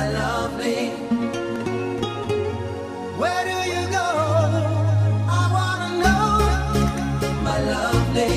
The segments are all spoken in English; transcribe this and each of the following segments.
my lovely. Where do you go? I wanna know, my lovely.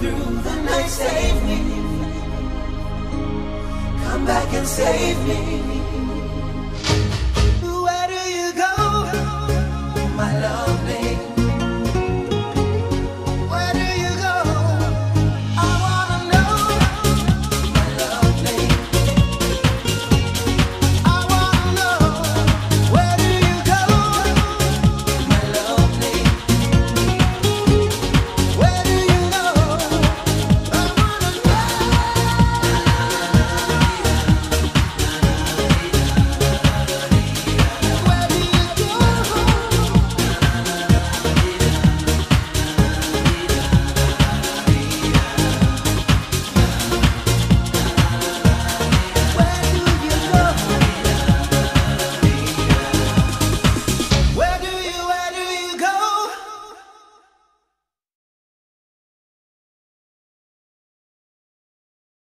through the night. Save me, come back and save me.